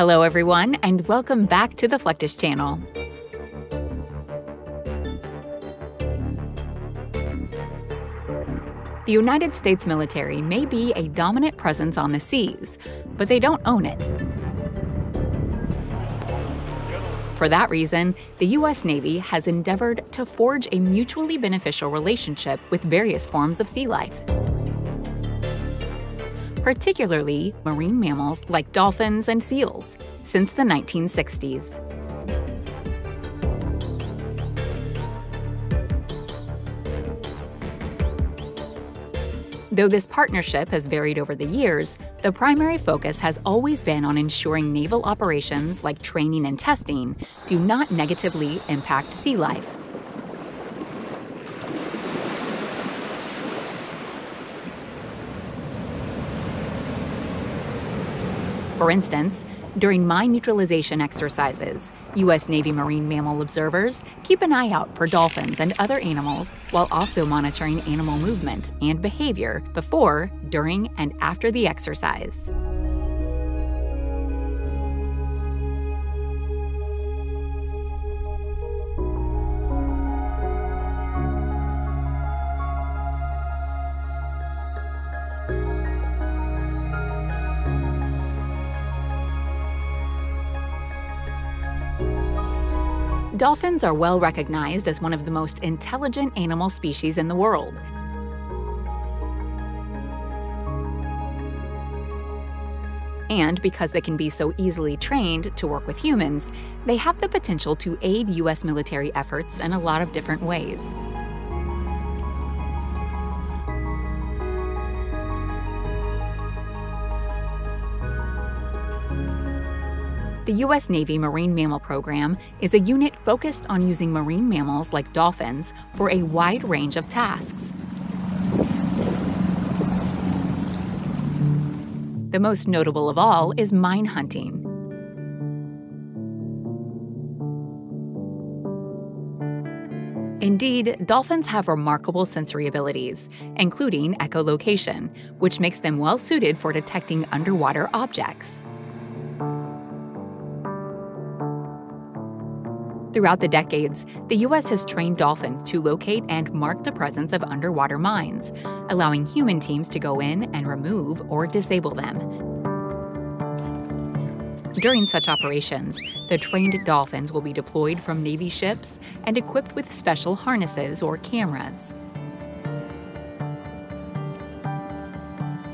Hello everyone, and welcome back to the FLUCTUS channel. The United States military may be a dominant presence on the seas, but they don't own it. For that reason, the US Navy has endeavored to forge a mutually beneficial relationship with various forms of sea life, particularly marine mammals like dolphins and seals, since the 1960s. Though this partnership has varied over the years, the primary focus has always been on ensuring naval operations like training and testing do not negatively impact sea life. For instance, during mine neutralization exercises, US Navy marine mammal observers keep an eye out for dolphins and other animals while also monitoring animal movement and behavior before, during, and after the exercise. Dolphins are well recognized as one of the most intelligent animal species in the world. And because they can be so easily trained to work with humans, they have the potential to aid US military efforts in a lot of different ways. The US Navy Marine Mammal Program is a unit focused on using marine mammals like dolphins for a wide range of tasks. The most notable of all is mine hunting. Indeed, dolphins have remarkable sensory abilities, including echolocation, which makes them well suited for detecting underwater objects. Throughout the decades, the U.S. has trained dolphins to locate and mark the presence of underwater mines, allowing human teams to go in and remove or disable them. During such operations, the trained dolphins will be deployed from Navy ships and equipped with special harnesses or cameras.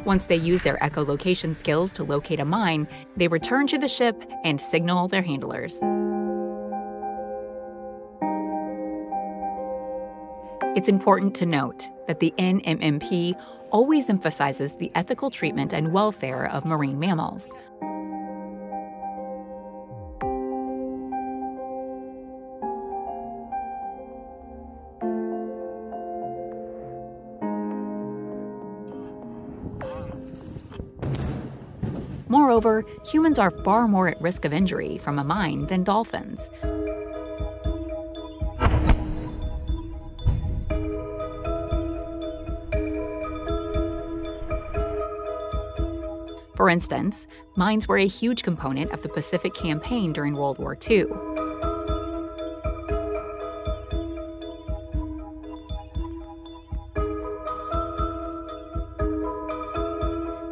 Once they use their echolocation skills to locate a mine, they return to the ship and signal their handlers. It's important to note that the NMMP always emphasizes the ethical treatment and welfare of marine mammals. Moreover, humans are far more at risk of injury from a mine than dolphins. For instance, mines were a huge component of the Pacific Campaign during World War II.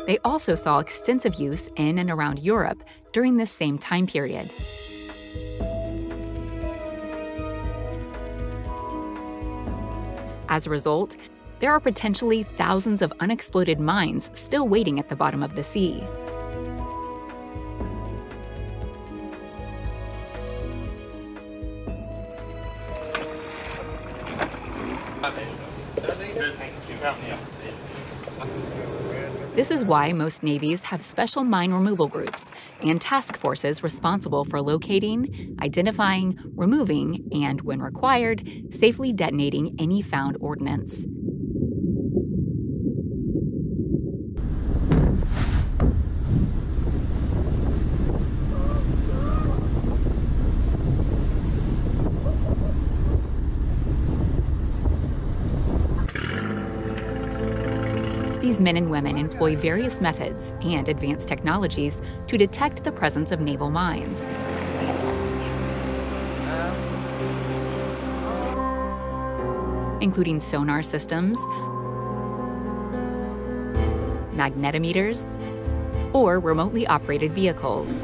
They also saw extensive use in and around Europe during this same time period. As a result, there are potentially thousands of unexploded mines still waiting at the bottom of the sea. This is why most navies have special mine removal groups and task forces responsible for locating, identifying, removing, and, when required, safely detonating any found ordnance. These Navy's men and women employ various methods and advanced technologies to detect the presence of naval mines. Including sonar systems, magnetometers, or remotely operated vehicles.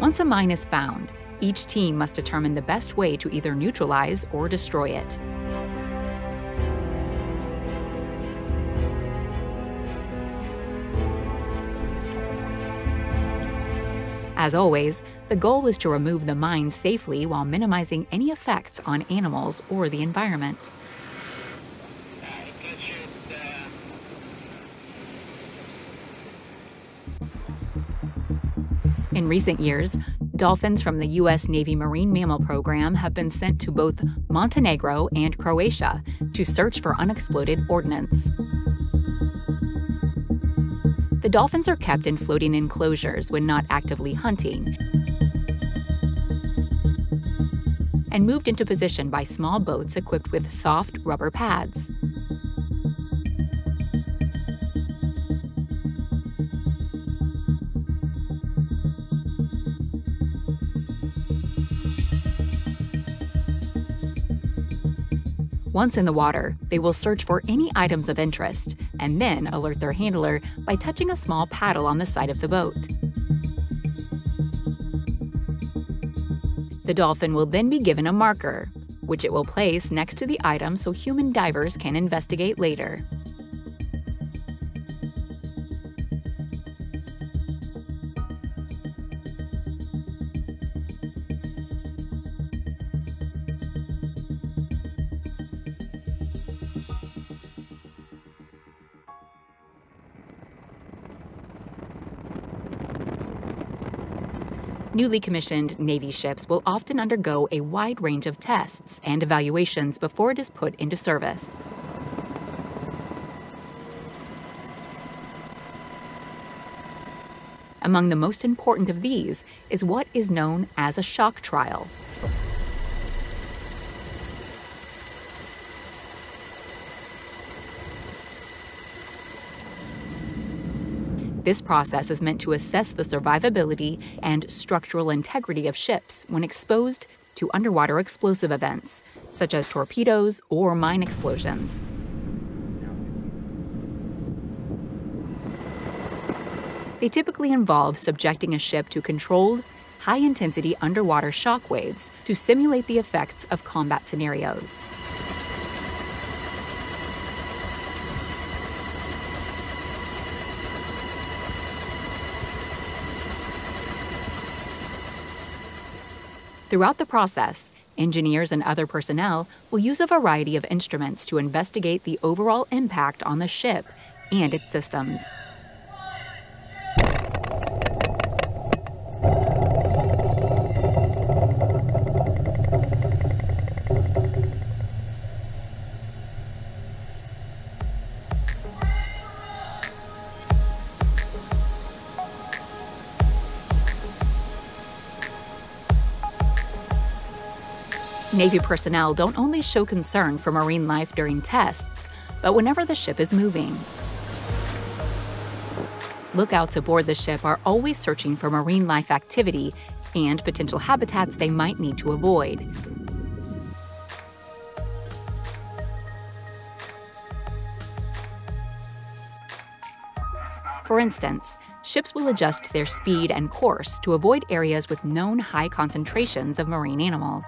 Once a mine is found, each team must determine the best way to either neutralize or destroy it. As always, the goal is to remove the mine safely while minimizing any effects on animals or the environment. In recent years, dolphins from the US Navy Marine Mammal Program have been sent to both Montenegro and Croatia to search for unexploded ordnance. The dolphins are kept in floating enclosures when not actively hunting and moved into position by small boats equipped with soft rubber pads. Once in the water, they will search for any items of interest and then alert their handler by touching a small paddle on the side of the boat. The dolphin will then be given a marker, which it will place next to the item so human divers can investigate later. Newly commissioned Navy ships will often undergo a wide range of tests and evaluations before it is put into service. Among the most important of these is what is known as a shock trial. This process is meant to assess the survivability and structural integrity of ships when exposed to underwater explosive events, such as torpedoes or mine explosions. They typically involve subjecting a ship to controlled, high-intensity underwater shock waves to simulate the effects of combat scenarios. Throughout the process, engineers and other personnel will use a variety of instruments to investigate the overall impact on the ship and its systems. Navy personnel don't only show concern for marine life during tests, but whenever the ship is moving. Lookouts aboard the ship are always searching for marine life activity and potential habitats they might need to avoid. For instance, ships will adjust their speed and course to avoid areas with known high concentrations of marine animals.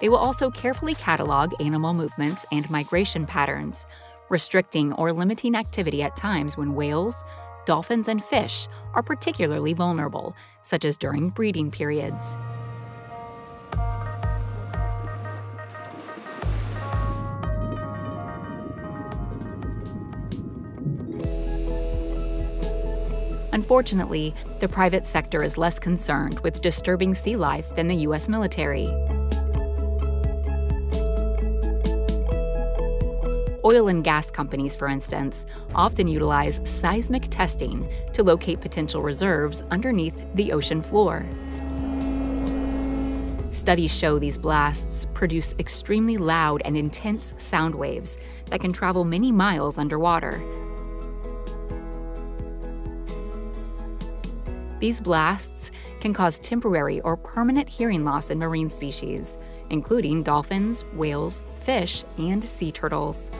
They will also carefully catalog animal movements and migration patterns, restricting or limiting activity at times when whales, dolphins, and fish are particularly vulnerable, such as during breeding periods. Unfortunately, the private sector is less concerned with disturbing sea life than the U.S. military. Oil and gas companies, for instance, often utilize seismic testing to locate potential reserves underneath the ocean floor. Studies show these blasts produce extremely loud and intense sound waves that can travel many miles underwater. These blasts can cause temporary or permanent hearing loss in marine species, including dolphins, whales, fish, and sea turtles.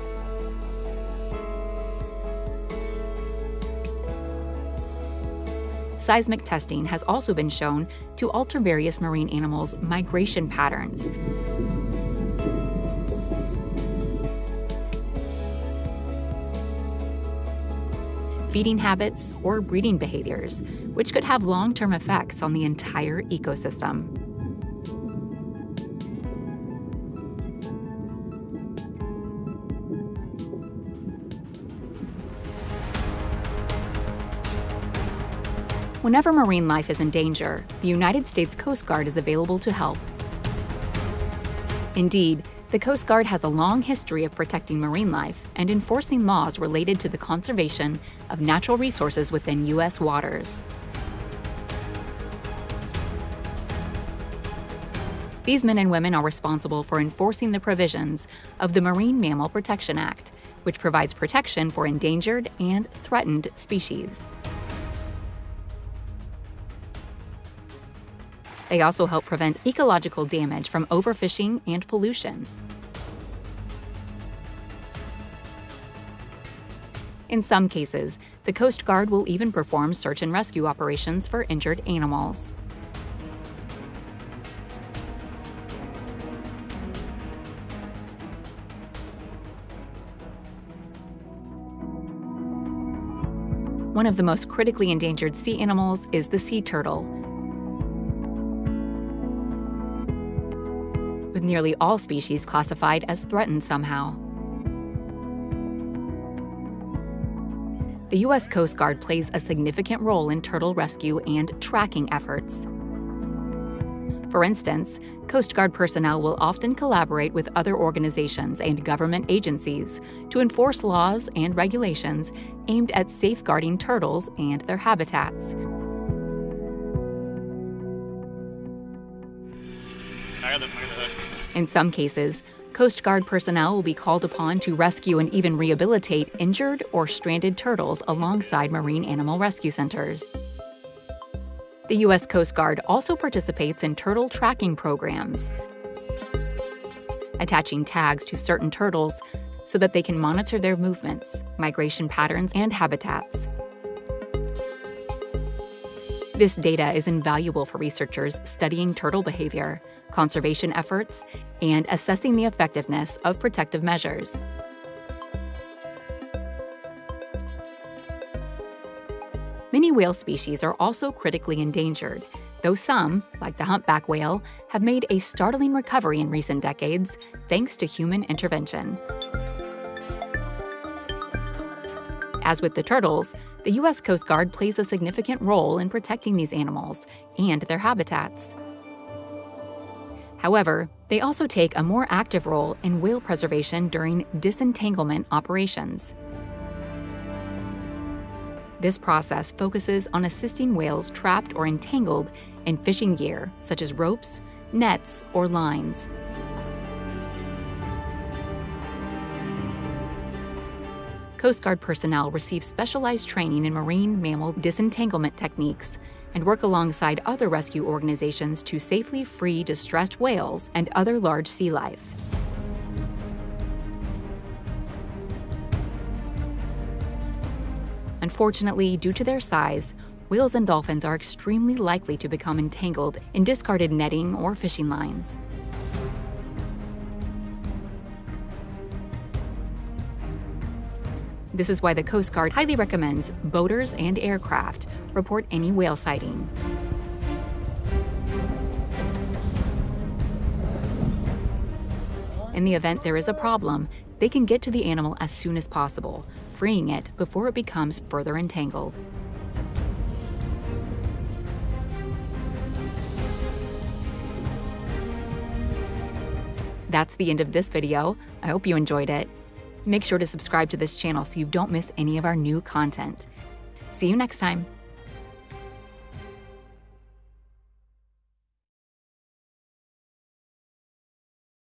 Seismic testing has also been shown to alter various marine animals' migration patterns. Feeding habits or breeding behaviors, which could have long-term effects on the entire ecosystem. Whenever marine life is in danger, the United States Coast Guard is available to help. Indeed, the Coast Guard has a long history of protecting marine life and enforcing laws related to the conservation of natural resources within U.S. waters. These men and women are responsible for enforcing the provisions of the Marine Mammal Protection Act, which provides protection for endangered and threatened species. They also help prevent ecological damage from overfishing and pollution. In some cases, the Coast Guard will even perform search and rescue operations for injured animals. One of the most critically endangered sea animals is the sea turtle. With nearly all species classified as threatened somehow. The U.S. Coast Guard plays a significant role in turtle rescue and tracking efforts. For instance, Coast Guard personnel will often collaborate with other organizations and government agencies to enforce laws and regulations aimed at safeguarding turtles and their habitats. In some cases, Coast Guard personnel will be called upon to rescue and even rehabilitate injured or stranded turtles alongside marine animal rescue centers. The U.S. Coast Guard also participates in turtle tracking programs, attaching tags to certain turtles so that they can monitor their movements, migration patterns, and habitats. This data is invaluable for researchers studying turtle behavior, conservation efforts, and assessing the effectiveness of protective measures. Many whale species are also critically endangered, though some, like the humpback whale, have made a startling recovery in recent decades thanks to human intervention. As with the turtles, the U.S. Coast Guard plays a significant role in protecting these animals and their habitats. However, they also take a more active role in whale preservation during disentanglement operations. This process focuses on assisting whales trapped or entangled in fishing gear, such as ropes, nets, or lines. Coast Guard personnel receive specialized training in marine mammal disentanglement techniques and work alongside other rescue organizations to safely free distressed whales and other large sea life. Unfortunately, due to their size, whales and dolphins are extremely likely to become entangled in discarded netting or fishing lines. This is why the Coast Guard highly recommends boaters and aircraft report any whale sighting. In the event there is a problem, they can get to the animal as soon as possible, freeing it before it becomes further entangled. That's the end of this video. I hope you enjoyed it. Make sure to subscribe to this channel so you don't miss any of our new content. See you next time.